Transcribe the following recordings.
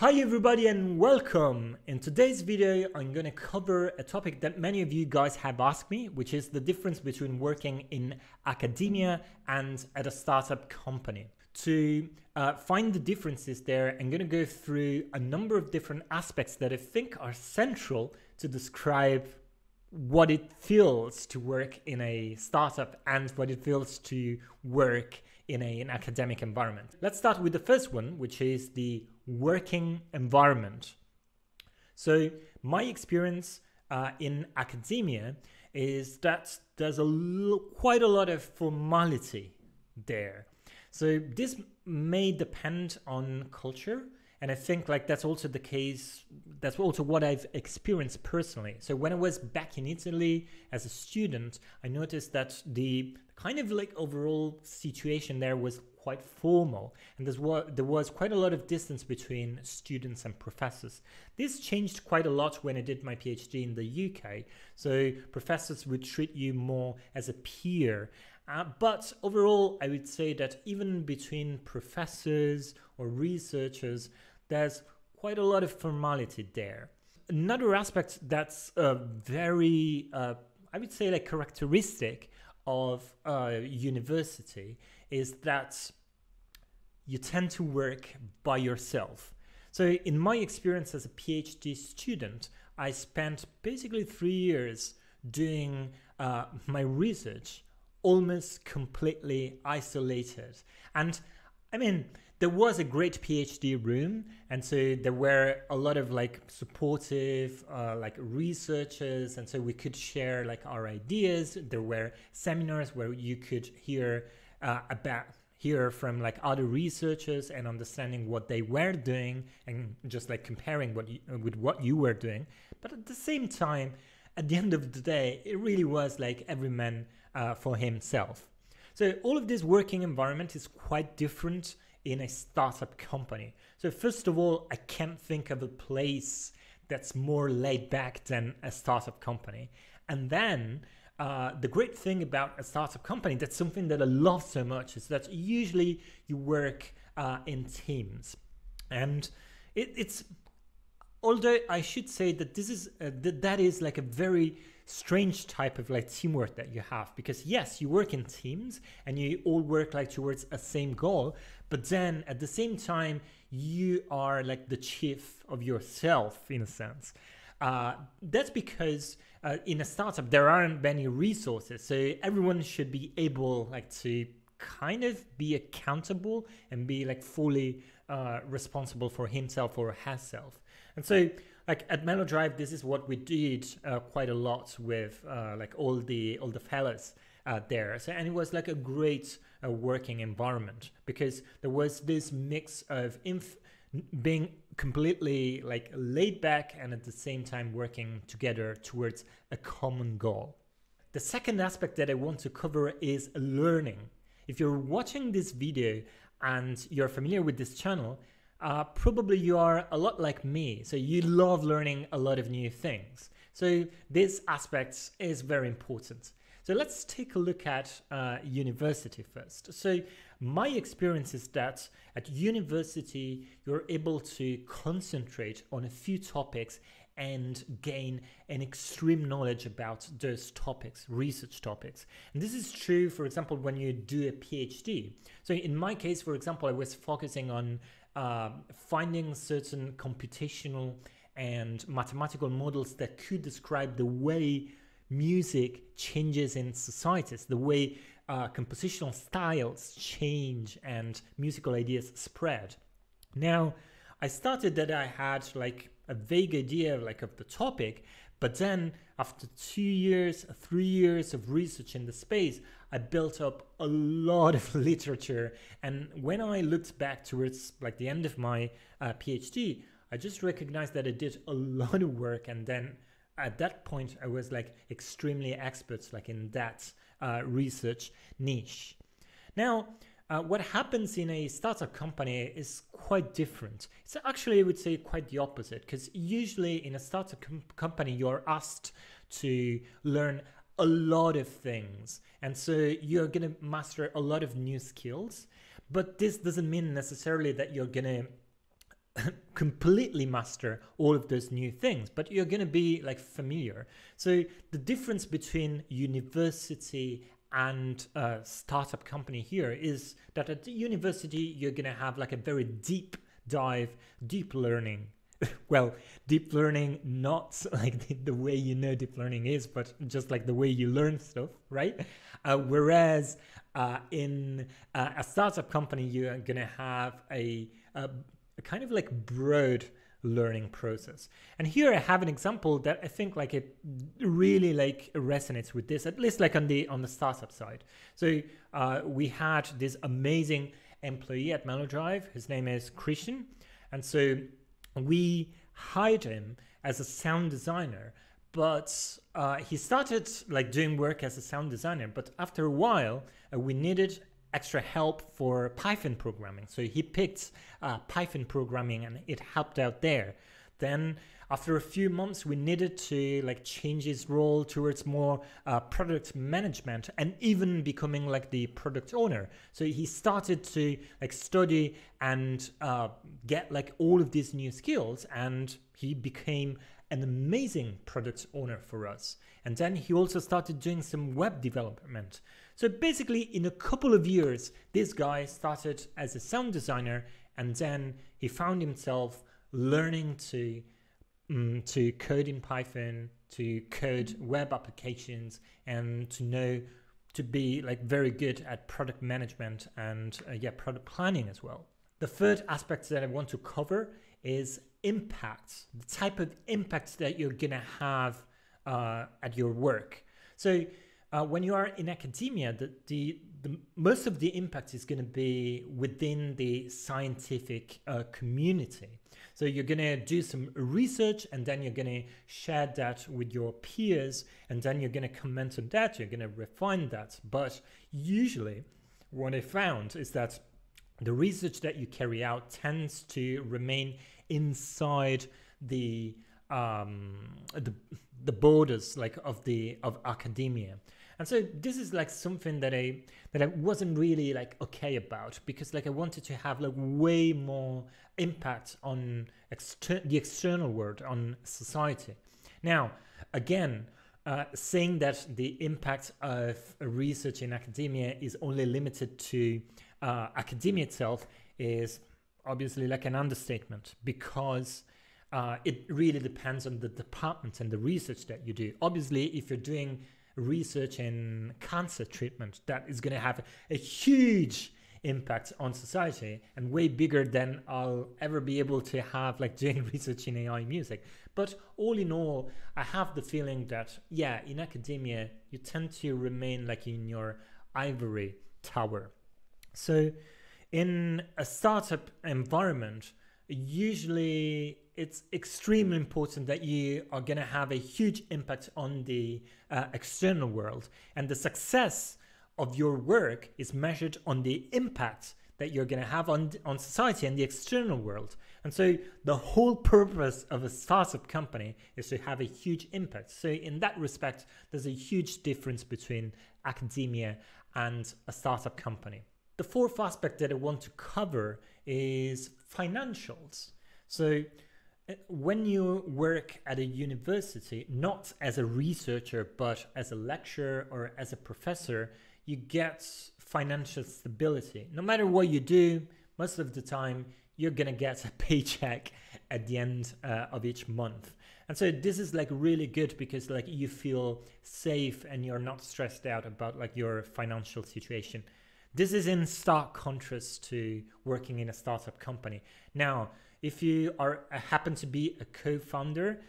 Hi everybody and welcome! In today's video I'm gonna cover a topic that many of you guys have asked me, which is the difference between working in academia and at a startup company. To find the differences there, I'm gonna go through a number of different aspects that I think are central to describe what it feels to work in a startup and what it feels to work in an academic environment. Let's start with the first one, which is the working environment. So my experience in academia is that there's quite a lot of formality there. So this may depend on culture, and I think like that's also the case, that's also what I've experienced personally. So when I was back in Italy as a student, I noticed that the kind of like overall situation there was quite formal, and there was quite a lot of distance between students and professors. This changed quite a lot when I did my PhD in the UK, so professors would treat you more as a peer. But overall, I would say that even between professors or researchers, there's quite a lot of formality there. Another aspect that's very, I would say like characteristic of university is that you tend to work by yourself. So in my experience as a PhD student, I spent basically 3 years doing my research almost completely isolated. And I mean, there was a great PhD room, and so there were a lot of like supportive like researchers, and so we could share like our ideas. There were seminars where you could hear from like other researchers and understanding what they were doing and just like comparing with what you were doing. But at the same time, at the end of the day, it really was like every man for himself. So all of this working environment is quite different in a startup company. So first of all, I can't think of a place that's more laid back than a startup company. And then the great thing about a startup company, that's something that I love so much, is that usually you work in teams. And it's, although I should say that this is that is like a very strange type of like teamwork that you have, because yes, you work in teams and you all work like towards a same goal, but then at the same time you are like the chief of yourself in a sense. That's because in a startup there aren't many resources, so everyone should be able like to kind of be accountable and be like fully responsible for himself or herself. And so like at Melodrive, this is what we did quite a lot with like all the fellas there. So, and it was like a great working environment, because there was this mix of being completely like laid back and at the same time working together towards a common goal. The second aspect that I want to cover is learning. If you're watching this video and you're familiar with this channel, probably you are a lot like me, so you love learning a lot of new things. So this aspect is very important. So let's take a look at university first. So my experience is that at university, you're able to concentrate on a few topics and gain an extreme knowledge about those topics, research topics. And this is true, for example, when you do a PhD. So in my case, for example, I was focusing on finding certain computational and mathematical models that could describe the way music changes in societies, the way compositional styles change and musical ideas spread. Now, I started that I had like a vague idea like of the topic, but then after 2 years, 3 years of research in the space, I built up a lot of literature. And when I looked back towards like the end of my PhD, I just recognized that I did a lot of work. And then at that point, I was like extremely expert like in that research niche. Now, what happens in a startup company is quite different. It's actually, I would say, quite the opposite, because usually in a startup company, you're asked to learn a lot of things. And so you're going to master a lot of new skills, but this doesn't mean necessarily that you're going to completely master all of those new things, but you're going to be like familiar. So the difference between university and a startup company here is that at the university, you're going to have like a very deep dive, deep learning. Well, deep learning, not like the way you know deep learning is, but just like the way you learn stuff, right? Whereas in a startup company, you're going to have a kind of like broad learning process. And here I have an example that I think like it really like resonates with this, at least like on the startup side. So we had this amazing employee at Melodrive. His name is Christian. And so we hired him as a sound designer, but he started like doing work as a sound designer. But after a while, we needed extra help for Python programming. So he picked Python programming and it helped out there. Then after a few months, we needed to like change his role towards more product management and even becoming like the product owner. So he started to like study and get like all of these new skills, and he became an amazing product owner for us. And then he also started doing some web development. So basically in a couple of years, this guy started as a sound designer, and then he found himself learning to code in Python, to code web applications, and to be like very good at product management and yeah, product planning as well. The third aspect that I want to cover is impact, the type of impact that you're gonna have at your work. So when you are in academia, the most of the impact is going to be within the scientific community. So you're going to do some research, and then you're going to share that with your peers, and then you're going to comment on that, you're going to refine that. But usually what I found is that the research that you carry out tends to remain inside the borders like of academia. And so this is like something that I wasn't really like okay about, because like I wanted to have like way more impact on the external world, on society. Now, again, saying that the impact of research in academia is only limited to academia itself is obviously like an understatement, because it really depends on the department and the research that you do. Obviously, if you're doing research in cancer treatment, that is going to have a huge impact on society and way bigger than I'll ever be able to have like doing research in AI music. But all in all, I have the feeling that, yeah, in academia, you tend to remain like in your ivory tower. So in a startup environment, usually it's extremely important that you are going to have a huge impact on the external world, and the success of your work is measured on the impact that you're going to have on society and the external world. And so the whole purpose of a startup company is to have a huge impact. So in that respect, there's a huge difference between academia and a startup company. The fourth aspect that I want to cover is financials. So when you work at a university, not as a researcher, but as a lecturer or as a professor, you get financial stability. No matter what you do, most of the time, you're going to get a paycheck at the end of each month. And so this is like really good, because like you feel safe and you're not stressed out about like your financial situation. This is in stark contrast to working in a startup company. Now, if you happen to be a co-founder,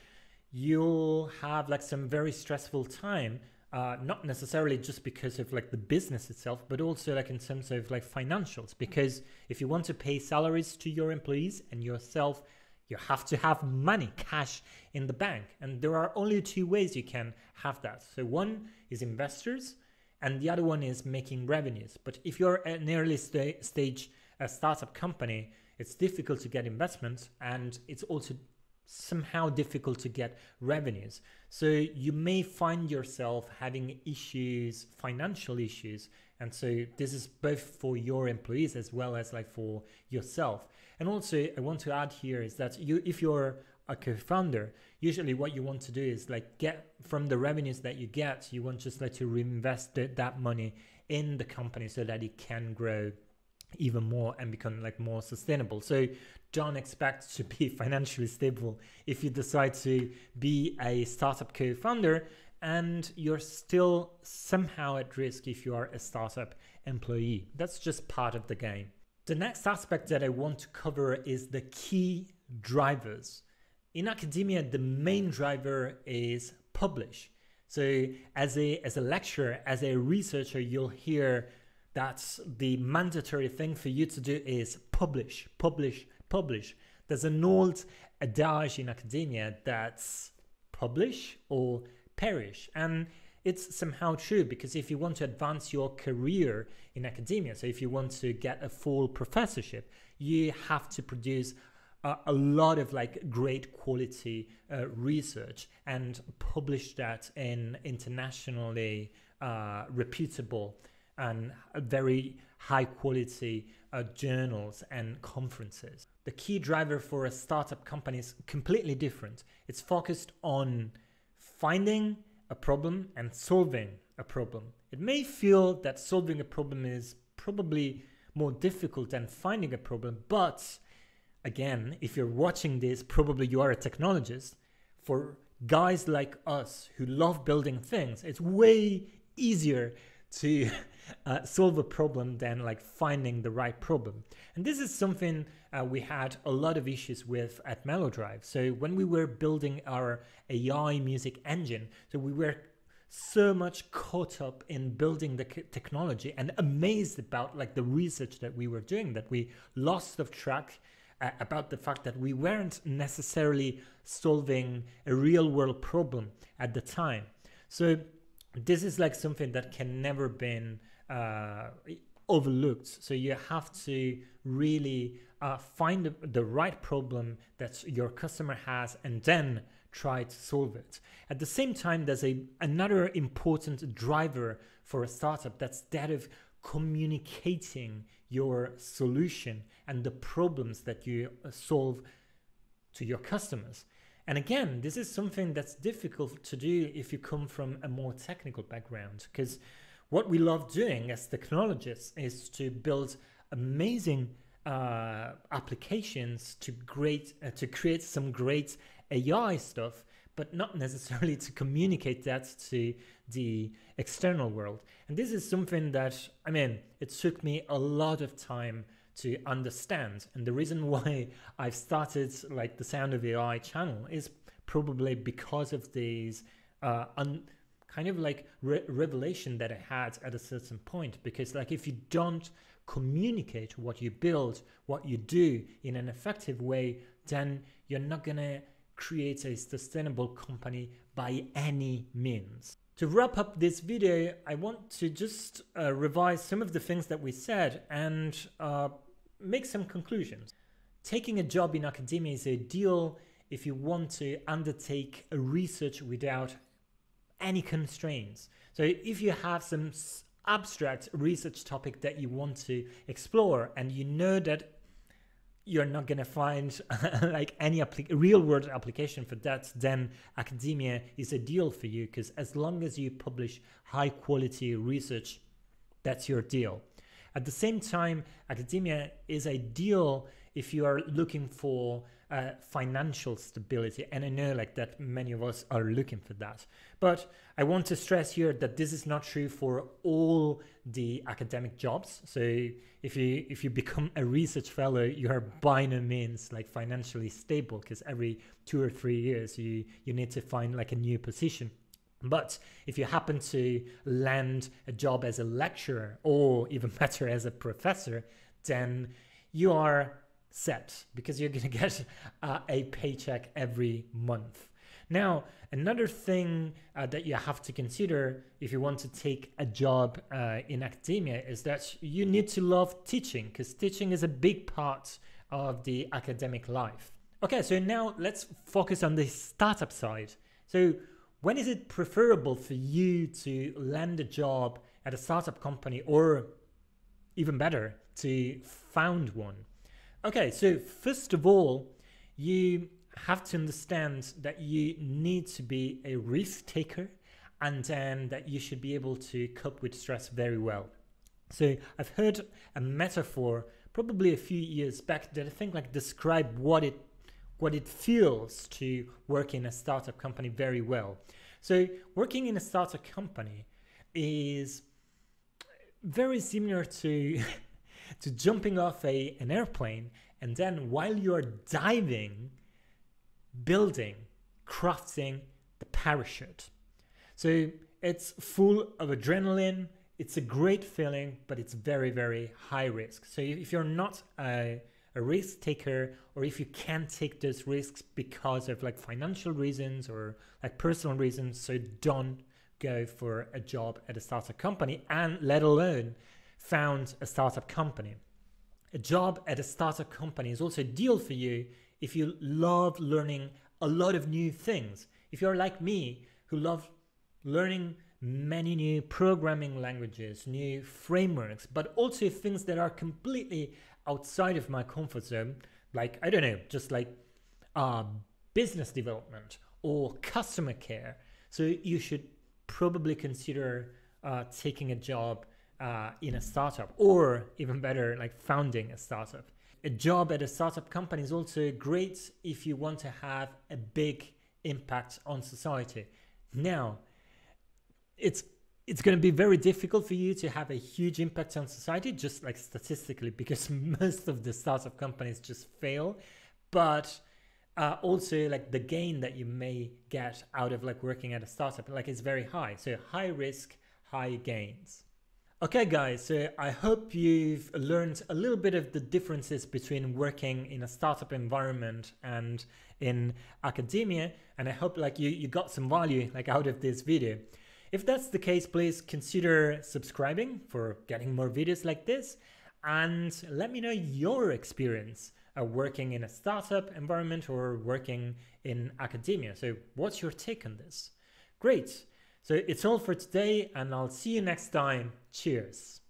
you'll have like some very stressful time, not necessarily just because of like the business itself, but also like in terms of like financials, because if you want to pay salaries to your employees and yourself, you have to have money, cash in the bank. And there are only two ways you can have that. So one is investors, and the other one is making revenues. But if you're an early stage startup company, it's difficult to get investments, and it's also somehow difficult to get revenues. So you may find yourself having issues, financial issues, And so this is both for your employees as well as like for yourself. And also I want to add here is that you, if you're a co-founder, usually what you want to do is like get from the revenues that you get, you want just like to reinvest that money in the company so that it can grow even more and become like more sustainable. So don't expect to be financially stable if you decide to be a startup co-founder, and you're still somehow at risk if you are a startup employee. That's just part of the game. The next aspect that I want to cover is the key drivers. In academia, the main driver is publish. So as a lecturer, as a researcher, you'll hear that the mandatory thing for you to do is publish, publish, publish. There's an old adage in academia that's publish or perish, and it's somehow true, because if you want to advance your career in academia, so if you want to get a full professorship, you have to produce a lot of like great quality research and publish that in internationally reputable and very high quality journals and conferences. The key driver for a startup company is completely different. It's focused on finding a problem and solving a problem. It may feel that solving a problem is probably more difficult than finding a problem, but again, if you're watching this, probably you are a technologist. For guys like us who love building things, it's way easier to solve a problem than like finding the right problem. And this is something we had a lot of issues with at Melodrive. So when we were building our AI music engine, so we were so much caught up in building the technology and amazed about like the research that we were doing that we lost of track about the fact that we weren't necessarily solving a real world problem at the time. So this is like something that can never been overlooked. So you have to really find the right problem that your customer has and then try to solve it. At the same time, there's another important driver for a startup, that's that of communicating your solution and the problems that you solve to your customers. And again, this is something that's difficult to do if you come from a more technical background, because what we love doing as technologists is to build amazing applications to create some great AI stuff, but not necessarily to communicate that to the external world. And this is something that, I mean, it took me a lot of time to understand. And the reason why I've started like the Sound of AI channel is probably because of these kind of like revelation that I had at a certain point. Because like if you don't communicate what you build, what you do in an effective way, then you're not gonna create a sustainable company by any means. To wrap up this video, I want to just revise some of the things that we said and make some conclusions. Taking a job in academia is ideal if you want to undertake a research without any constraints. So if you have some abstract research topic that you want to explore and you know that you're not going to find like any real world application for that, then academia is ideal for you, because as long as you publish high quality research, that's your deal. At the same time, academia is ideal if you are looking for financial stability. And I know like that many of us are looking for that. But I want to stress here that this is not true for all the academic jobs. So if you become a research fellow, you are by no means like financially stable, because every 2 or 3 years you need to find like a new position. But if you happen to land a job as a lecturer, or even better as a professor, then you are set, because you're going to get a paycheck every month. Now, another thing that you have to consider if you want to take a job in academia is that you need to love teaching, because teaching is a big part of the academic life. Okay, so now let's focus on the startup side. So when is it preferable for you to land a job at a startup company, or even better, to found one. Okay, so first of all, you have to understand that you need to be a risk taker, and that you should be able to cope with stress very well. So I've heard a metaphor probably a few years back that I think like describe what it feels to work in a startup company very well. So working in a startup company is very similar to to jumping off an airplane, and then while you're diving, building, crafting the parachute. So it's full of adrenaline. It's a great feeling, but it's very, very high risk. So if you're not a risk taker, or if you can't take those risks because of like financial reasons or like personal reasons, so don't go for a job at a startup company, and let alone found a startup company. A job at a startup company is also a deal for you if you love learning a lot of new things. If you're like me, who love learning many new programming languages, new frameworks, but also things that are completely outside of my comfort zone, like, I don't know, just like business development or customer care. So you should probably consider taking a job in a startup, or even better, like founding a startup. A job at a startup company is also great if you want to have a big impact on society. Now, it's going to be very difficult for you to have a huge impact on society, just like statistically, because most of the startup companies just fail. But also like the gain that you may get out of like working at a startup, like it's very high. So high risk, high gains. Okay guys, so I hope you've learned a little bit of the differences between working in a startup environment and in academia, and I hope like you got some value like out of this video. If that's the case, please consider subscribing for getting more videos like this, and let me know your experience of working in a startup environment or working in academia. So what's your take on this? Great. So it's all for today, and I'll see you next time. Cheers.